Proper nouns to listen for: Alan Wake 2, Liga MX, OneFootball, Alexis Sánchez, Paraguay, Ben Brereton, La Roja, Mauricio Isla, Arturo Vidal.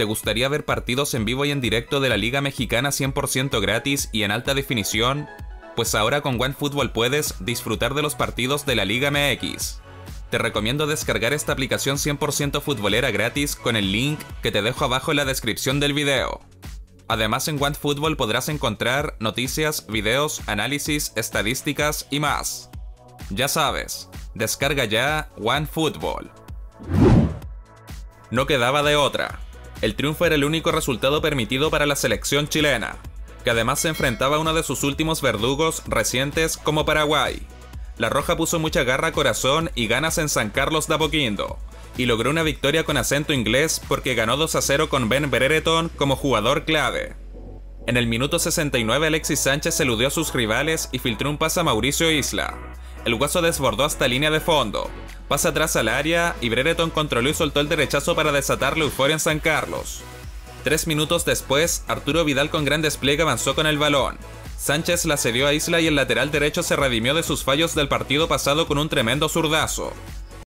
¿Te gustaría ver partidos en vivo y en directo de la Liga Mexicana 100% gratis y en alta definición? Pues ahora con OneFootball puedes disfrutar de los partidos de la Liga MX. Te recomiendo descargar esta aplicación 100% futbolera gratis con el link que te dejo abajo en la descripción del video. Además, en OneFootball podrás encontrar noticias, videos, análisis, estadísticas y más. Ya sabes, descarga ya OneFootball. No quedaba de otra. El triunfo era el único resultado permitido para la selección chilena, que además se enfrentaba a uno de sus últimos verdugos recientes como Paraguay. La Roja puso mucha garra, corazón y ganas en San Carlos de Apoquindo, y logró una victoria con acento inglés porque ganó 2-0 con Ben Brereton como jugador clave. En el minuto 69 Alexis Sánchez eludió a sus rivales y filtró un pase a Mauricio Isla. El guaso desbordó hasta línea de fondo, pasa atrás al área y Brereton controló y soltó el derechazo para desatar la euforia en San Carlos. 3 minutos después, Arturo Vidal con gran despliegue avanzó con el balón. Sánchez la cedió a Isla y el lateral derecho se redimió de sus fallos del partido pasado con un tremendo zurdazo.